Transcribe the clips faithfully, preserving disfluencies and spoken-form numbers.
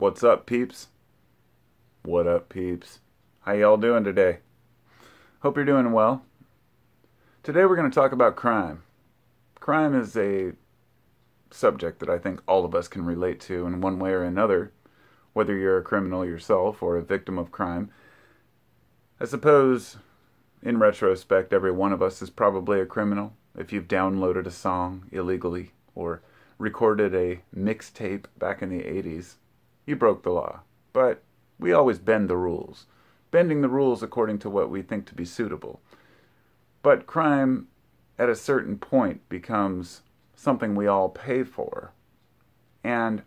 What's up, peeps? What up, peeps? How y'all doing today? Hope you're doing well. Today we're going to talk about crime. Crime is a subject that I think all of us can relate to in one way or another, whether you're a criminal yourself or a victim of crime. I suppose, in retrospect, every one of us is probably a criminal. If you've downloaded a song illegally or recorded a mixtape back in the eighties, you broke the law. But we always bend the rules, bending the rules according to what we think to be suitable. But crime, at a certain point, becomes something we all pay for. And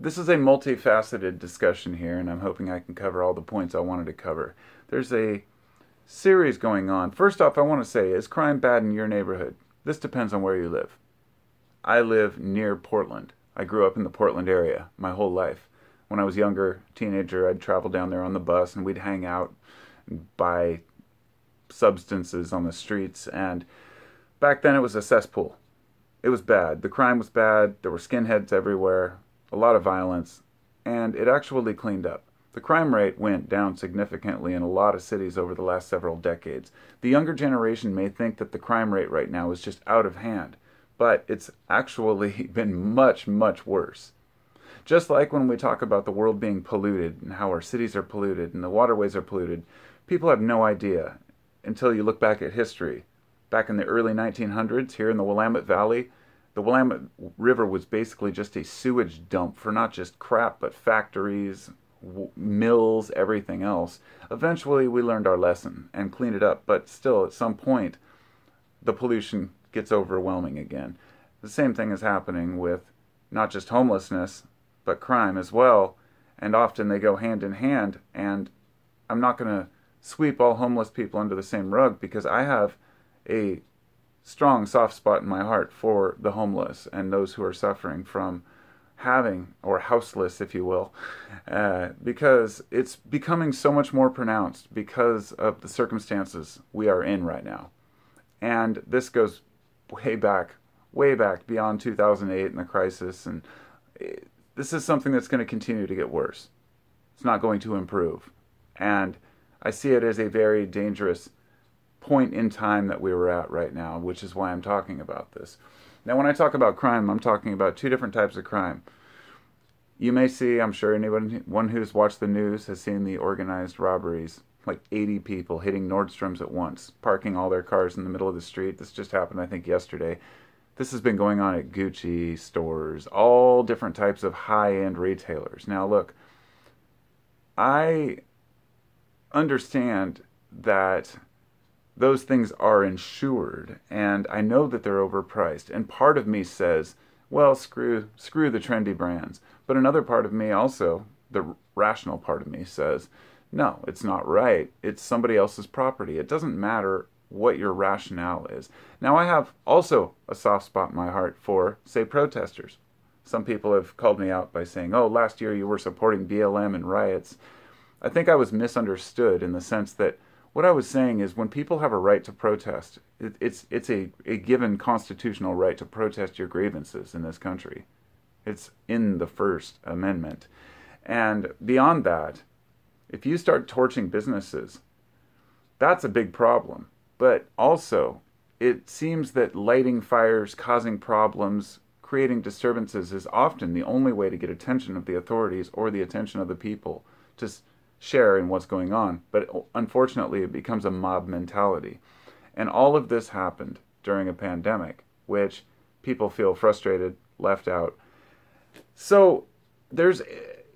this is a multifaceted discussion here, and I'm hoping I can cover all the points I wanted to cover. There's a series going on. First off, I want to say, is crime bad in your neighborhood? This depends on where you live. I live near Portland. I grew up in the Portland area my whole life. When I was younger, teenager, I'd travel down there on the bus, and we'd hang out and buy substances on the streets, and back then it was a cesspool. It was bad. The crime was bad. There were skinheads everywhere, a lot of violence, and it actually cleaned up. The crime rate went down significantly in a lot of cities over the last several decades. The younger generation may think that the crime rate right now is just out of hand, but it's actually been much, much worse. Just like when we talk about the world being polluted and how our cities are polluted and the waterways are polluted, people have no idea until you look back at history. Back in the early nineteen hundreds, here in the Willamette Valley, the Willamette River was basically just a sewage dump for not just crap, but factories, w mills, everything else. Eventually, we learned our lesson and cleaned it up, but still, at some point, the pollution gets overwhelming again. The same thing is happening with not just homelessness, but crime as well, and often they go hand in hand, and I'm not going to sweep all homeless people under the same rug, because I have a strong soft spot in my heart for the homeless and those who are suffering from having, or houseless if you will, uh, because it's becoming so much more pronounced because of the circumstances we are in right now. And this goes way back, way back beyond two thousand eight and the crisis, and it, this is something that's going to continue to get worse. It's not going to improve, and I see it as a very dangerous point in time that we were at right now, which is why I'm talking about this. Now, when I talk about crime, I'm talking about two different types of crime. You may see, I'm sure anyone one who's watched the news has seen the organized robberies, like eighty people hitting Nordstroms at once, parking all their cars in the middle of the street. This just happened, I think, yesterday. This has been going on at Gucci stores, all different types of high-end retailers. Now, look, I understand that those things are insured, and I know that they're overpriced, and part of me says, well, screw screw the trendy brands, but another part of me also, the rational part of me, says, no, it's not right. It's somebody else's property. It doesn't matter what your rationale is. Now, I have also a soft spot in my heart for, say, protesters. Some people have called me out by saying, oh, last year you were supporting B L M and riots. I think I was misunderstood in the sense that what I was saying is, when people have a right to protest, it, it's it's a, a given constitutional right to protest your grievances in this country. It's in the First Amendment. And beyond that, if you start torching businesses, that's a big problem. But also, it seems that lighting fires, causing problems, creating disturbances is often the only way to get attention of the authorities or the attention of the people to share in what's going on. But unfortunately, it becomes a mob mentality. And all of this happened during a pandemic, which people feel frustrated, left out. So there's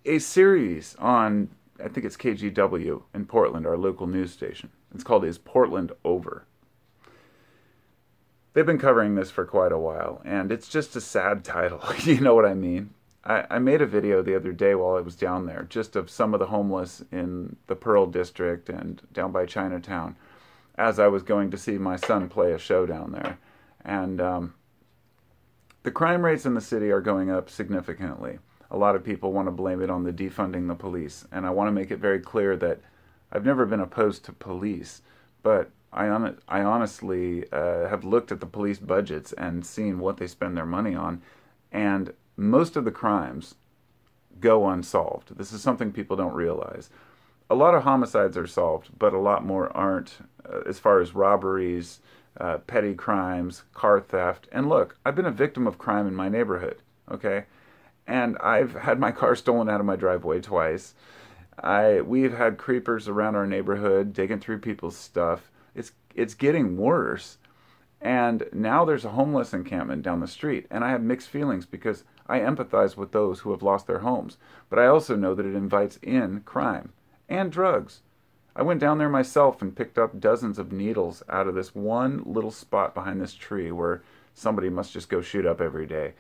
a series on, I think it's K G W in Portland, our local news station. It's called Is Portland Over? They've been covering this for quite a while, and it's just a sad title. You know what I mean? I, I made a video the other day while I was down there, just of some of the homeless in the Pearl District and down by Chinatown, as I was going to see my son play a show down there. And um, the crime rates in the city are going up significantly. A lot of people want to blame it on the defunding the police, and I want to make it very clear that I've never been opposed to police, but I, on, I honestly uh, have looked at the police budgets and seen what they spend their money on, and most of the crimes go unsolved. This is something people don't realize. A lot of homicides are solved, but a lot more aren't, uh, as far as robberies, uh, petty crimes, car theft. And look, I've been a victim of crime in my neighborhood, okay? And I've had my car stolen out of my driveway twice. I, we've had creepers around our neighborhood digging through people's stuff. It's, it's getting worse. And now there's a homeless encampment down the street. And I have mixed feelings because I empathize with those who have lost their homes. But I also know that it invites in crime and drugs. I went down there myself and picked up dozens of needles out of this one little spot behind this tree where somebody must just go shoot up every day.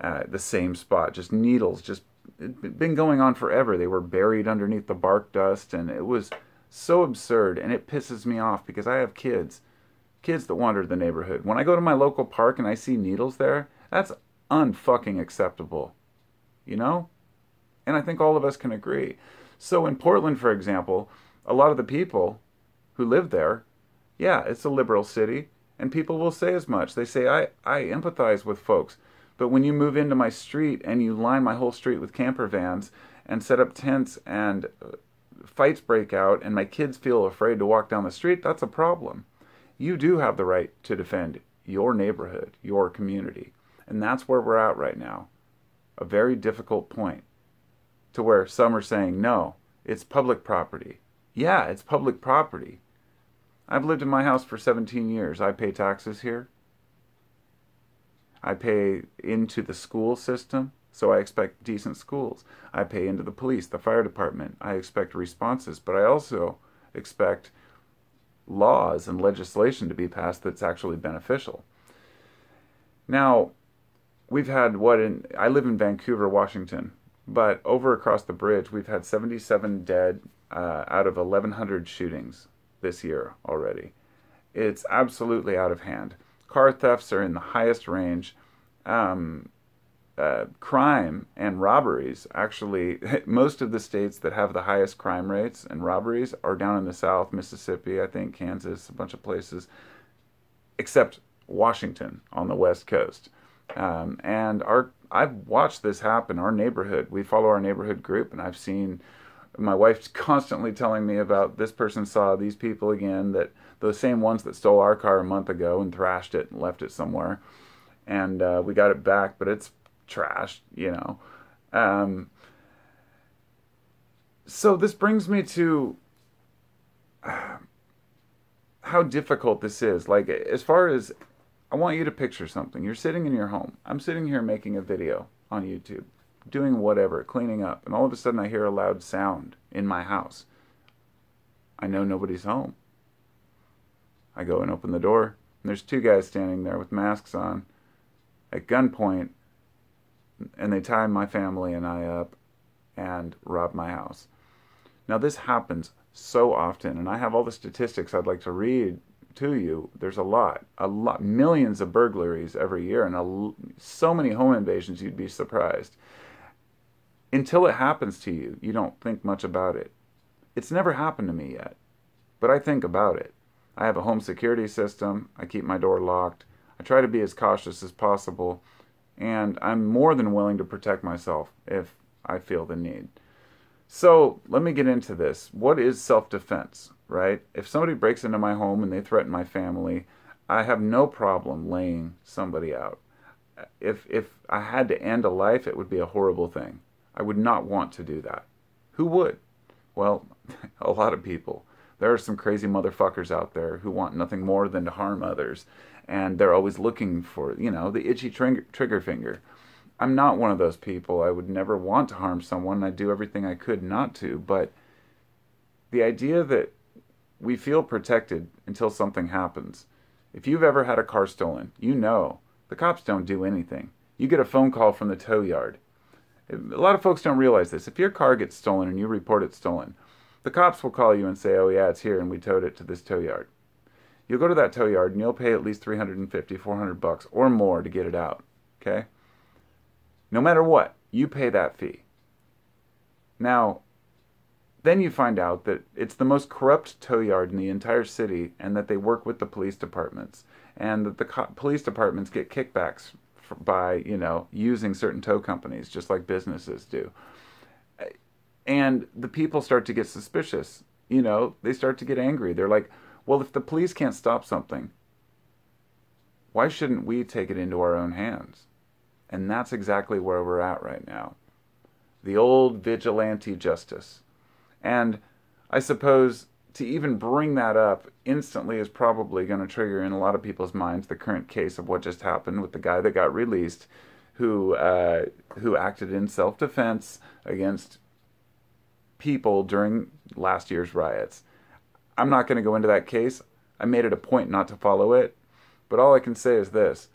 Uh, the same spot, just needles, just it'd been going on forever. They were buried underneath the bark dust, and it was so absurd, and it pisses me off because I have kids, kids that wander the neighborhood. When I go to my local park and I see needles there, that's unfucking acceptable, you know? And I think all of us can agree. So in Portland, for example, a lot of the people who live there, yeah, it's a liberal city, and people will say as much. They say, I, I empathize with folks. But when you move into my street and you line my whole street with camper vans and set up tents and fights break out and my kids feel afraid to walk down the street, that's a problem. You do have the right to defend your neighborhood, your community. And that's where we're at right now. A very difficult point to where some are saying, no, it's public property. Yeah, it's public property. I've lived in my house for seventeen years. I pay taxes here. I pay into the school system, so I expect decent schools. I pay into the police, the fire department. I expect responses, but I also expect laws and legislation to be passed that's actually beneficial. Now, we've had what in... I live in Vancouver, Washington, but over across the bridge, we've had seventy-seven dead uh, out of eleven hundred shootings this year already. It's absolutely out of hand. Car thefts are in the highest range. Um, uh, crime and robberies, actually, most of the states that have the highest crime rates and robberies are down in the South, Mississippi, I think, Kansas, a bunch of places, except Washington on the West Coast. Um, and our, I've watched this happen. Our neighborhood, we follow our neighborhood group, and I've seen... My wife's constantly telling me about this person saw these people again, that those same ones that stole our car a month ago and thrashed it and left it somewhere. And uh, we got it back, but it's trashed, you know. Um, so this brings me to uh, how difficult this is. Like, as far as, I want you to picture something. You're sitting in your home. I'm sitting here making a video on YouTube, doing whatever, cleaning up, and all of a sudden I hear a loud sound in my house. I know nobody's home. I go and open the door, and there's two guys standing there with masks on at gunpoint, and they tie my family and I up and rob my house. Now this happens so often, and I have all the statistics I'd like to read to you. There's a lot, a lot, millions of burglaries every year, and a, so many home invasions, you'd be surprised. Until it happens to you, you don't think much about it. It's never happened to me yet, but I think about it. I have a home security system. I keep my door locked. I try to be as cautious as possible, and I'm more than willing to protect myself if I feel the need. So let me get into this. What is self-defense, right? If somebody breaks into my home and they threaten my family, I have no problem laying somebody out. If, if I had to end a life, it would be a horrible thing. I would not want to do that. Who would? Well, a lot of people. There are some crazy motherfuckers out there who want nothing more than to harm others. And they're always looking for, you know, the itchy trigger, trigger finger. I'm not one of those people. I would never want to harm someone. I do everything I could not to. But the idea that we feel protected until something happens. If you've ever had a car stolen, you know the cops don't do anything. You get a phone call from the tow yard. A lot of folks don't realize this. If your car gets stolen and you report it stolen, the cops will call you and say, oh yeah, it's here and we towed it to this tow yard. You'll go to that tow yard and you'll pay at least three hundred fifty, four hundred bucks or more to get it out, okay? No matter what, you pay that fee. Now, then you find out that it's the most corrupt tow yard in the entire city and that they work with the police departments and that the co police departments get kickbacks by, you know, using certain tow companies, just like businesses do. And the people start to get suspicious. You know, they start to get angry. They're like, well, if the police can't stop something, why shouldn't we take it into our own hands? And that's exactly where we're at right now. The old vigilante justice. And I suppose to even bring that up instantly is probably going to trigger in a lot of people's minds the current case of what just happened with the guy that got released who, uh, who acted in self-defense against people during last year's riots. I'm not going to go into that case. I made it a point not to follow it. But all I can say is this.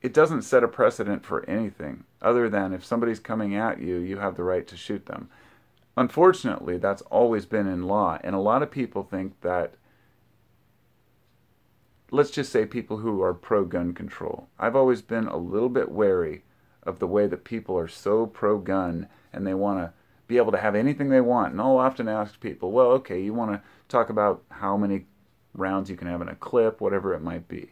It doesn't set a precedent for anything other than if somebody's coming at you, you have the right to shoot them. Unfortunately, that's always been in law, and a lot of people think that, let's just say people who are pro-gun control. I've always been a little bit wary of the way that people are so pro-gun and they want to be able to have anything they want. And I'll often ask people, well, okay, you want to talk about how many rounds you can have in a clip, whatever it might be.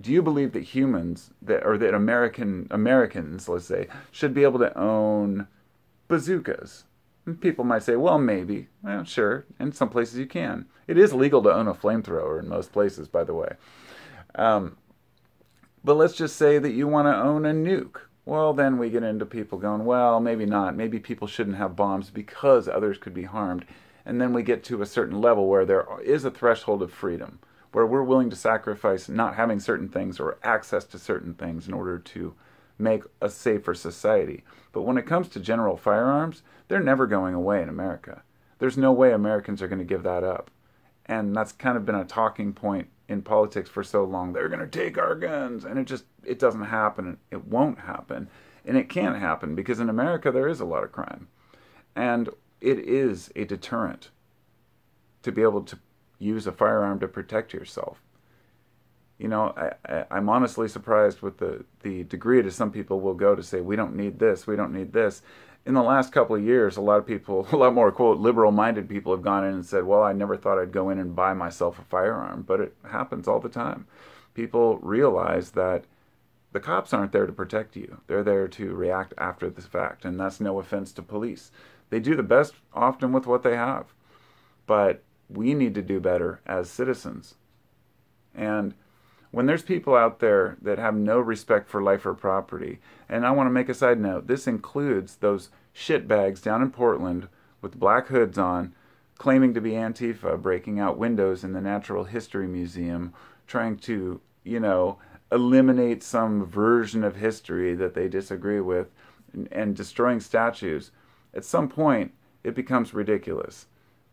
Do you believe that humans, that or that American Americans, let's say, should be able to own bazookas? And people might say, well, maybe. Well, sure. In some places you can. It is legal to own a flamethrower in most places, by the way. Um, but let's just say that you want to own a nuke. Well, then we get into people going, well, maybe not. Maybe people shouldn't have bombs because others could be harmed. And then we get to a certain level where there is a threshold of freedom, where we're willing to sacrifice not having certain things or access to certain things in order to make a safer society. But when it comes to general firearms, they're never going away in America. There's no way Americans are going to give that up. And that's kind of been a talking point in politics for so long. They're going to take our guns. And it just, it doesn't happen. It won't happen. And it can't happen because in America there is a lot of crime. And it is a deterrent to be able to use a firearm to protect yourself. You know, I, I, I'm honestly surprised with the, the degree to some people will go to say, we don't need this, we don't need this. In the last couple of years, a lot of people, a lot more, quote, liberal-minded people have gone in and said, well, I never thought I'd go in and buy myself a firearm, but it happens all the time. People realize that the cops aren't there to protect you. They're there to react after the fact, and that's no offense to police. They do the best often with what they have, but we need to do better as citizens. And when there's people out there that have no respect for life or property, and I want to make a side note, this includes those shitbags down in Portland with black hoods on, claiming to be Antifa, breaking out windows in the Natural History Museum, trying to, you know, eliminate some version of history that they disagree with, and, and destroying statues. At some point, it becomes ridiculous.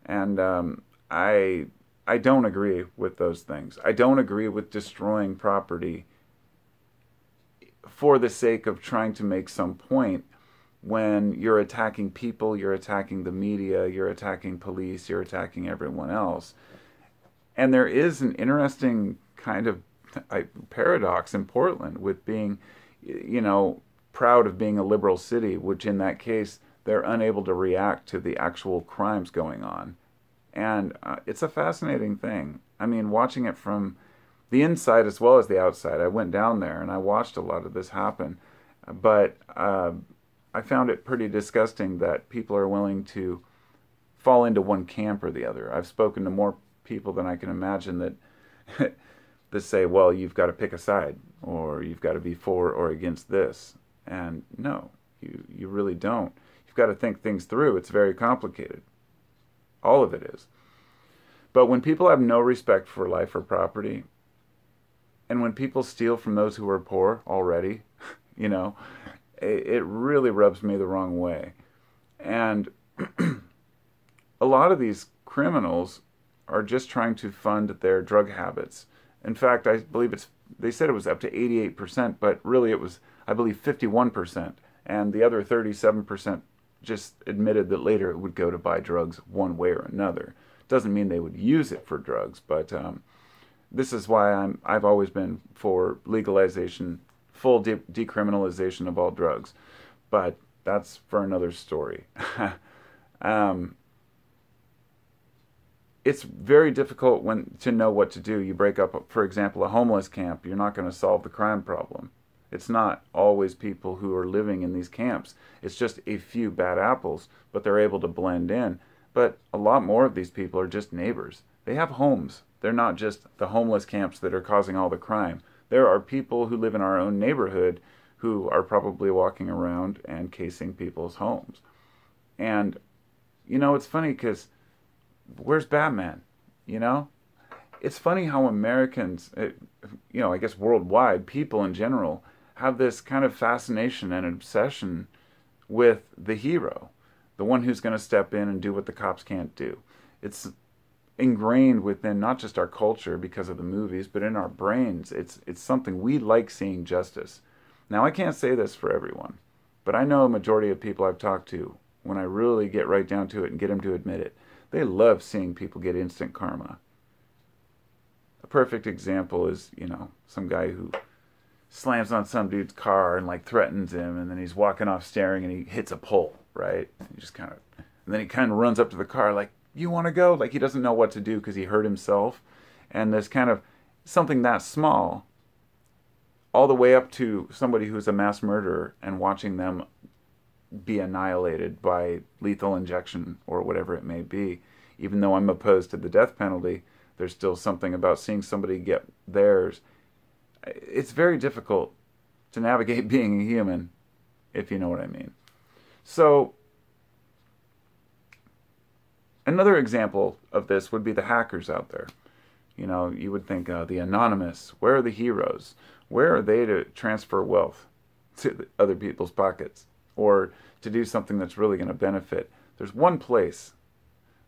And um, I... I don't agree with those things. I don't agree with destroying property for the sake of trying to make some point when you're attacking people, you're attacking the media, you're attacking police, you're attacking everyone else. And there is an interesting kind of paradox in Portland with being, you know, proud of being a liberal city, which in that case, they're unable to react to the actual crimes going on. And uh, it's a fascinating thing. I mean, watching it from the inside as well as the outside. I went down there and I watched a lot of this happen. But uh, I found it pretty disgusting that people are willing to fall into one camp or the other. I've spoken to more people than I can imagine that, that say, well, you've got to pick a side, or you've got to be for or against this. And no, you, you really don't. You've got to think things through. It's very complicated. All of it is. But when people have no respect for life or property, and when people steal from those who are poor already, you know, it, it really rubs me the wrong way. And a lot of these criminals are just trying to fund their drug habits. In fact, I believe it's, they said it was up to eighty-eight percent, but really it was, I believe, fifty-one percent. And the other thirty-seven percent just admitted that later it would go to buy drugs one way or another. Doesn't mean they would use it for drugs, but um, this is why I'm, I've always been for legalization, full de decriminalization of all drugs. But that's for another story. um, it's very difficult when to know what to do. You break up, for example, a homeless camp. You're not going to solve the crime problem. It's not always people who are living in these camps. It's just a few bad apples, but they're able to blend in. But a lot more of these people are just neighbors. They have homes. They're not just the homeless camps that are causing all the crime. There are people who live in our own neighborhood who are probably walking around and casing people's homes. And, you know, it's funny because where's Batman, you know? It's funny how Americans, it, you know, I guess worldwide, people in general, have this kind of fascination and obsession with the hero, the one who's going to step in and do what the cops can't do. It's ingrained within not just our culture because of the movies, but in our brains. It's, it's something we like seeing justice. Now, I can't say this for everyone, but I know a majority of people I've talked to, when I really get right down to it and get them to admit it, they love seeing people get instant karma. A perfect example is, you know, some guy who slams on some dude's car and, like, threatens him, and then he's walking off staring and he hits a pole, right? He just kind of, and then he kind of runs up to the car like, you want to go? Like, he doesn't know what to do because he hurt himself. And there's kind of something that small, all the way up to somebody who's a mass murderer and watching them be annihilated by lethal injection or whatever it may be. Even though I'm opposed to the death penalty, there's still something about seeing somebody get theirs. It's very difficult to navigate being a human, if you know what I mean. So, another example of this would be the hackers out there. You know, you would think, uh, the anonymous, where are the heroes? Where are they to transfer wealth to other people's pockets or to do something that's really going to benefit? There's one place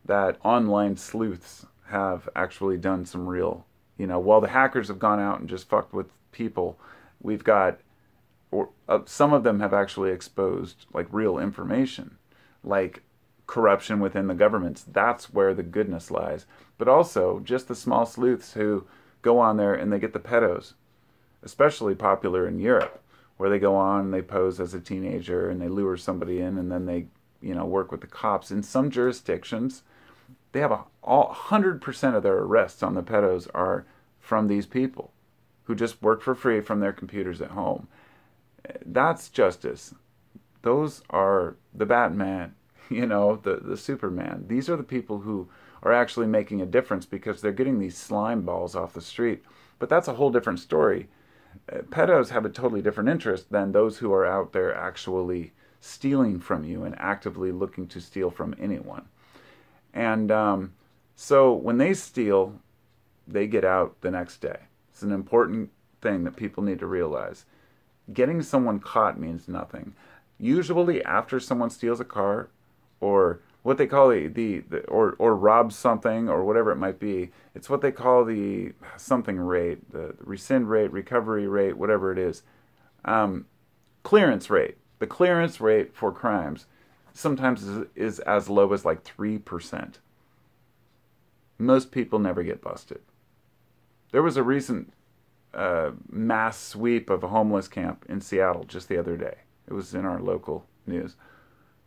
that online sleuths have actually done some real, you know, while the hackers have gone out and just fucked with people, we've got, or uh, some of them have actually exposed, like, real information, like corruption within the governments. That's where the goodness lies. But also, just the small sleuths who go on there and they get the pedos, especially popular in Europe, where they go on and they pose as a teenager and they lure somebody in and then they, you know, work with the cops. In some jurisdictions, they have a one hundred percent of their arrests on the pedos are from these people who just work for free from their computers at home. That's justice. Those are the Batman, you know, the, the Superman. These are the people who are actually making a difference because they're getting these slime balls off the street. But that's a whole different story. Pedos have a totally different interest than those who are out there actually stealing from you and actively looking to steal from anyone. And um, so when they steal, they get out the next day. It's an important thing that people need to realize. Getting someone caught means nothing. Usually after someone steals a car or what they call the, the, the or, or robs something or whatever it might be, it's what they call the something rate, the rescind rate, recovery rate, whatever it is. Um, clearance rate. The clearance rate for crimes sometimes is, is as low as like three percent. Most people never get busted. There was a recent uh, mass sweep of a homeless camp in Seattle just the other day. It was in our local news.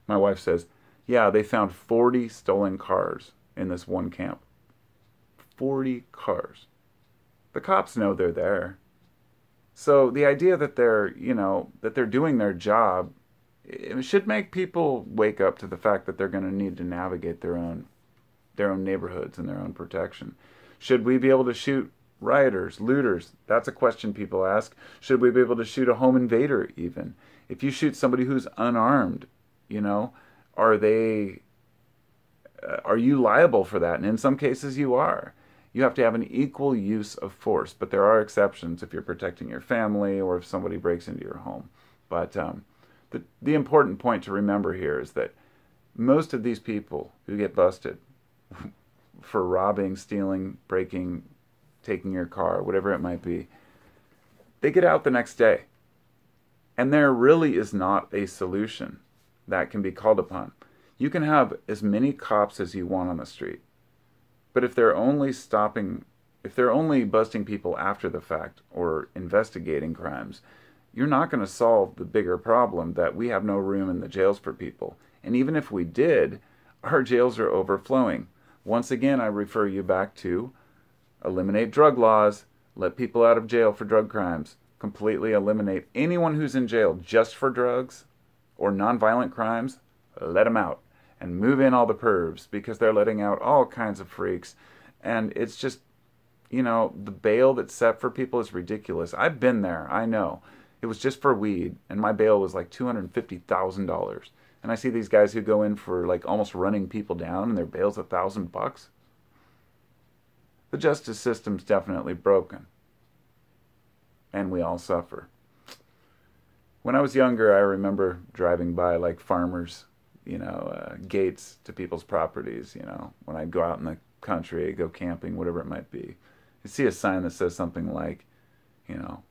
My wife says, yeah, they found forty stolen cars in this one camp. forty cars. The cops know they're there. So the idea that they're, you know, that they're doing their job, it should make people wake up to the fact that they're going to need to navigate their own, their own neighborhoods and their own protection. Should we be able to shoot rioters, looters? That's a question people ask. Should we be able to shoot a home invader even? If you shoot somebody who's unarmed, you know, are they, uh, are you liable for that? And in some cases you are. You have to have an equal use of force, but there are exceptions if you're protecting your family or if somebody breaks into your home. But, um, The, the important point to remember here is that most of these people who get busted for robbing, stealing, breaking, taking your car, whatever it might be, they get out the next day. And there really is not a solution that can be called upon. You can have as many cops as you want on the street, but if they're only stopping, if they're only busting people after the fact or investigating crimes, you're not going to solve the bigger problem that we have no room in the jails for people. And even if we did, our jails are overflowing. Once again, I refer you back to eliminate drug laws, let people out of jail for drug crimes. completely eliminate anyone who's in jail just for drugs or nonviolent crimes. Let them out and move in all the pervs, because they're letting out all kinds of freaks. And it's just, you know, the bail that's set for people is ridiculous. I've been there, I know. It was just for weed, and my bail was like two hundred fifty thousand dollars. And I see these guys who go in for like almost running people down, and their bail's a thousand bucks. The justice system's definitely broken. And we all suffer. When I was younger, I remember driving by like farmers, you know, uh, gates to people's properties, you know, when I'd go out in the country, I'd go camping, whatever it might be. You'd see a sign that says something like, you know,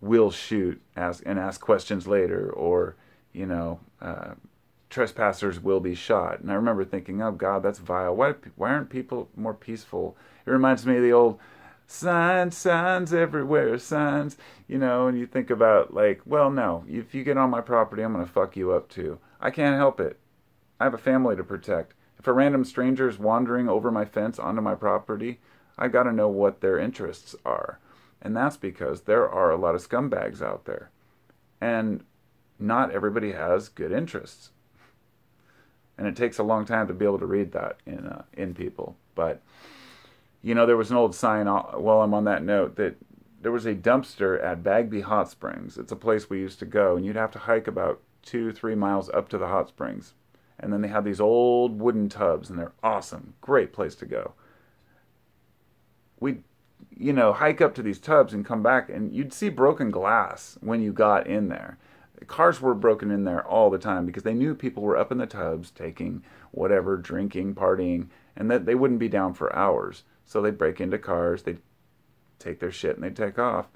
we'll shoot ask, and ask questions later, or, you know, uh, trespassers will be shot. And I remember thinking, oh God, that's vile. Why, why aren't people more peaceful? It reminds me of the old signs, signs everywhere, signs, you know, and you think about like, well, no, if you get on my property, I'm going to fuck you up too. I can't help it. I have a family to protect. If a random stranger is wandering over my fence onto my property, I got to know what their interests are. And that's because there are a lot of scumbags out there. And not everybody has good interests. And it takes a long time to be able to read that in, uh, in people. But, you know, there was an old sign, while I'm on that note, that there was a dumpster at Bagby Hot Springs. It's a place we used to go, and you'd have to hike about two, three miles up to the hot springs. And then they have these old wooden tubs, and they're awesome. Great place to go. We'd, you know, hike up to these tubs and come back, and you'd see broken glass when you got in there. Cars were broken in there all the time because they knew people were up in the tubs taking whatever, drinking, partying, and that they wouldn't be down for hours. So they'd break into cars, they'd take their shit, and they'd take off.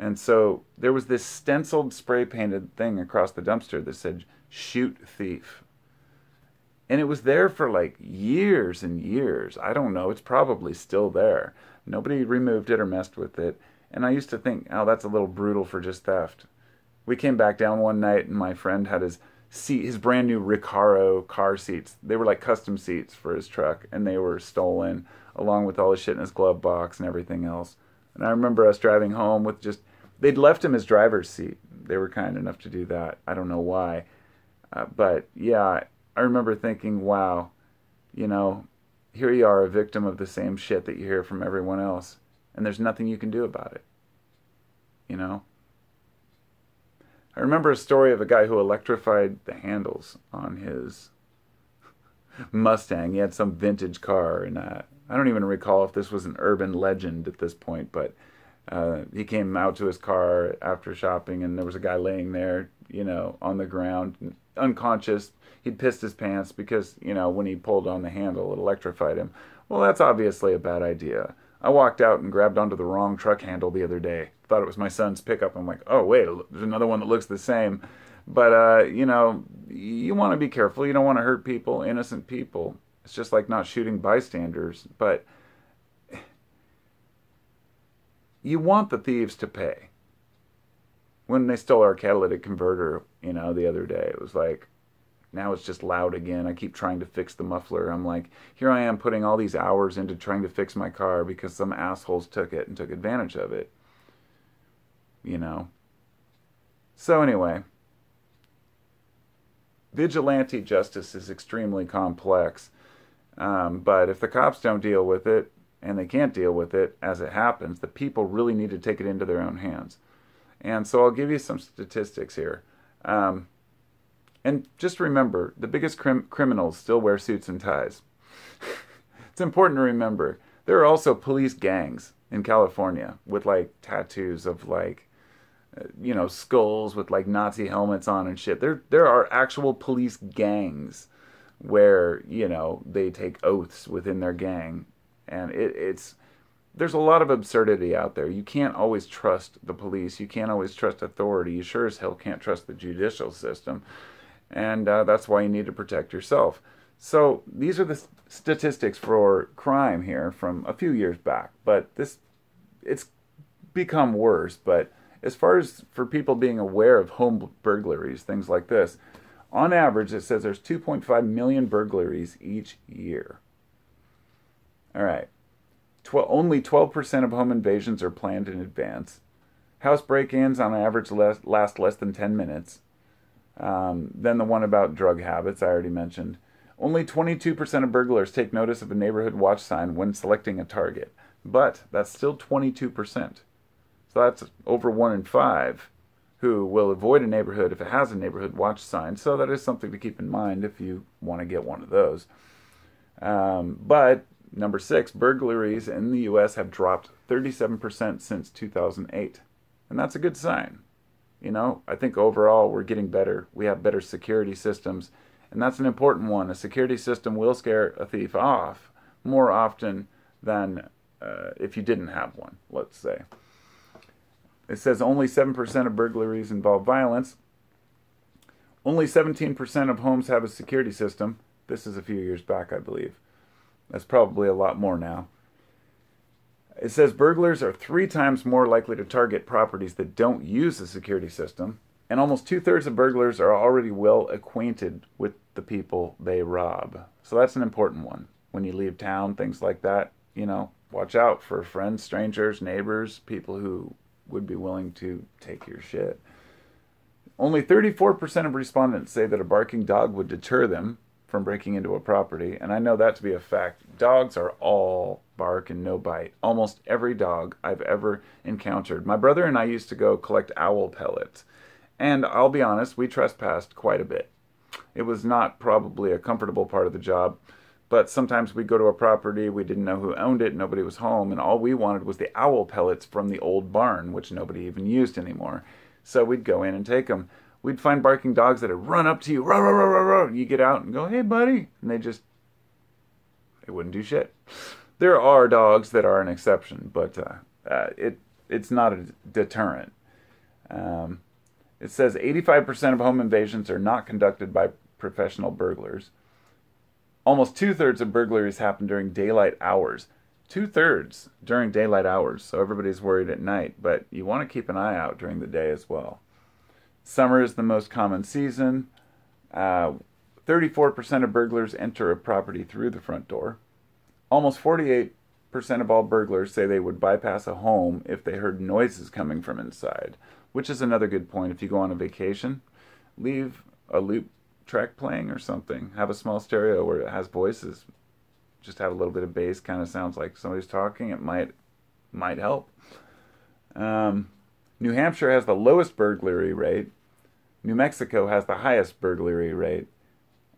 And so there was this stenciled, spray-painted thing across the dumpster that said, "Shoot thief." And it was there for like years and years. I don't know, it's probably still there. Nobody removed it or messed with it. And I used to think, oh, that's a little brutal for just theft. We came back down one night and my friend had his seat, his brand new Recaro car seats. They were like custom seats for his truck, and they were stolen along with all his shit in his glove box and everything else. And I remember us driving home with just, they'd left him his driver's seat. They were kind enough to do that. I don't know why. Uh, but yeah, I remember thinking, wow, you know, here you are, a victim of the same shit that you hear from everyone else, and there's nothing you can do about it, you know? I remember a story of a guy who electrified the handles on his Mustang. He had some vintage car, and uh, I don't even recall if this was an urban legend at this point, but uh, he came out to his car after shopping, and there was a guy laying there, you know, on the ground, unconscious. He'd pissed his pants because, you know, when he pulled on the handle, it electrified him. Well, that's obviously a bad idea. I walked out and grabbed onto the wrong truck handle the other day. Thought it was my son's pickup. I'm like, oh, wait, there's another one that looks the same. But, uh, you know, you want to be careful. You don't want to hurt people, innocent people. It's just like not shooting bystanders. But you want the thieves to pay. When they stole our catalytic converter, you know, the other day, it was like, now it's just loud again. I keep trying to fix the muffler. I'm like, here I am putting all these hours into trying to fix my car because some assholes took it and took advantage of it. You know? So anyway, vigilante justice is extremely complex. Um, but if the cops don't deal with it, and they can't deal with it as it happens, the people really need to take it into their own hands. And so I'll give you some statistics here. Um... And just remember, the biggest crim criminals still wear suits and ties. It's important to remember. There are also police gangs in California with, like, tattoos of, like, uh, you know, skulls with, like, Nazi helmets on and shit. There, there are actual police gangs where, you know, they take oaths within their gang. And it, it's... There's a lot of absurdity out there. You can't always trust the police. You can't always trust authority. You sure as hell can't trust the judicial system. And uh, that's why you need to protect yourself. So these are the statistics for crime here from a few years back. But this, it's become worse. But as far as for people being aware of home burglaries, things like this, on average it says there's two point five million burglaries each year. All right. Only twelve percent of home invasions are planned in advance. House break-ins on average less, last less than ten minutes. Um, then the one about drug habits I already mentioned. Only twenty-two percent of burglars take notice of a neighborhood watch sign when selecting a target. But that's still twenty-two percent. So that's over one in five who will avoid a neighborhood if it has a neighborhood watch sign. So that is something to keep in mind if you want to get one of those. Um, but number six, burglaries in the U S have dropped thirty-seven percent since two thousand eight. And that's a good sign. You know, I think overall we're getting better. We have better security systems. And that's an important one. A security system will scare a thief off more often than uh, if you didn't have one, let's say. It says only seven percent of burglaries involve violence. Only seventeen percent of homes have a security system. This is a few years back, I believe. That's probably a lot more now. It says burglars are three times more likely to target properties that don't use a security system. And almost two-thirds of burglars are already well acquainted with the people they rob. So that's an important one. When you leave town, things like that, you know, watch out for friends, strangers, neighbors, people who would be willing to take your shit. Only thirty-four percent of respondents say that a barking dog would deter them from breaking into a property, and I know that to be a fact. Dogs are all bark and no bite. Almost every dog I've ever encountered. My brother and I used to go collect owl pellets, and I'll be honest, we trespassed quite a bit. It was not probably a comfortable part of the job, but sometimes we'd go to a property, we didn't know who owned it, nobody was home, and all we wanted was the owl pellets from the old barn, which nobody even used anymore. So we'd go in and take them. We'd find barking dogs that would run up to you, rah, rah, rah, rah, rah, and you get out and go, hey, buddy, and they just, they wouldn't do shit. There are dogs that are an exception, but uh, uh, it it's not a deterrent. Um, it says eighty-five percent of home invasions are not conducted by professional burglars. Almost two-thirds of burglaries happen during daylight hours. Two-thirds during daylight hours, so everybody's worried at night, but you want to keep an eye out during the day as well. Summer is the most common season. Uh, thirty-four percent of burglars enter a property through the front door. Almost forty-eight percent of all burglars say they would bypass a home if they heard noises coming from inside, which is another good point. If you go on a vacation, leave a loop track playing or something. Have a small stereo where it has voices. Just have a little bit of bass. Kind of sounds like somebody's talking. It might, might help. Um... New Hampshire has the lowest burglary rate. New Mexico has the highest burglary rate.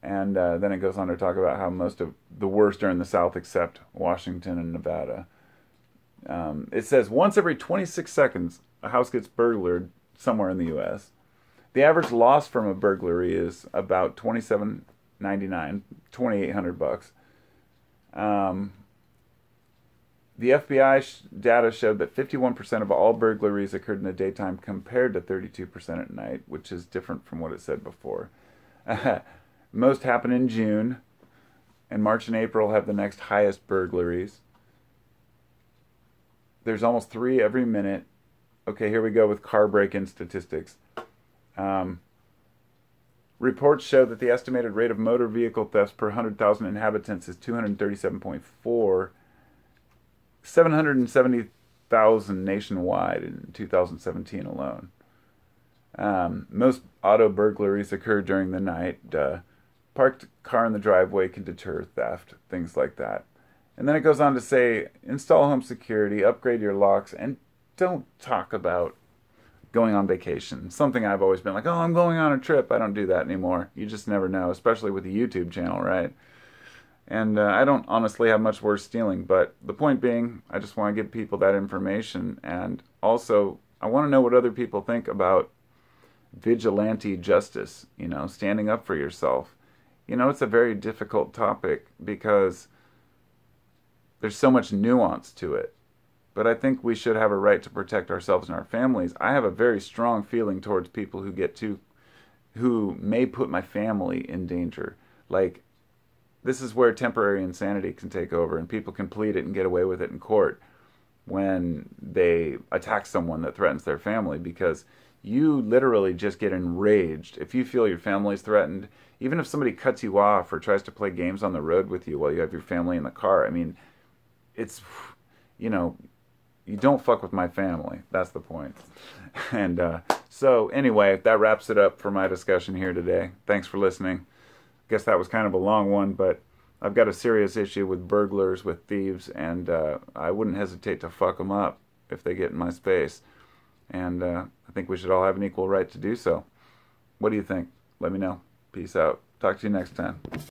And uh, then it goes on to talk about how most of the worst are in the South except Washington and Nevada. Um, it says once every twenty-six seconds, a house gets burglared somewhere in the U S The average loss from a burglary is about twenty-seven ninety-nine, twenty-eight hundred bucks. Um... The F B I data showed that fifty-one percent of all burglaries occurred in the daytime compared to thirty-two percent at night, which is different from what it said before. Uh, most happen in June, and March and April have the next highest burglaries. There's almost three every minute. Okay, here we go with car break-in statistics. Um, reports show that the estimated rate of motor vehicle thefts per one hundred thousand inhabitants is two hundred thirty-seven point four. seven hundred seventy thousand nationwide in two thousand seventeen alone. Um, most auto burglaries occur during the night. Duh. Parked car in the driveway can deter theft, things like that. And then it goes on to say, install home security, upgrade your locks, and don't talk about going on vacation. Something I've always been like, oh, I'm going on a trip. I don't do that anymore. You just never know, especially with the YouTube channel, right? And uh, I don't honestly have much worth stealing, but the point being, I just want to give people that information. And also, I want to know what other people think about vigilante justice, you know, standing up for yourself. You know, it's a very difficult topic because there's so much nuance to it. But I think we should have a right to protect ourselves and our families. I have a very strong feeling towards people who get too, who may put my family in danger. Like, this is where temporary insanity can take over, and people can plead it and get away with it in court when they attack someone that threatens their family, because you literally just get enraged. If you feel your family's threatened, even if somebody cuts you off or tries to play games on the road with you while you have your family in the car, I mean, it's, you know, you don't fuck with my family. That's the point. And uh, so anyway, that wraps it up for my discussion here today. Thanks for listening. I guess that was kind of a long one, but I've got a serious issue with burglars, with thieves, and uh, I wouldn't hesitate to fuck them up if they get in my space. And uh, I think we should all have an equal right to do so. What do you think? Let me know. Peace out. Talk to you next time.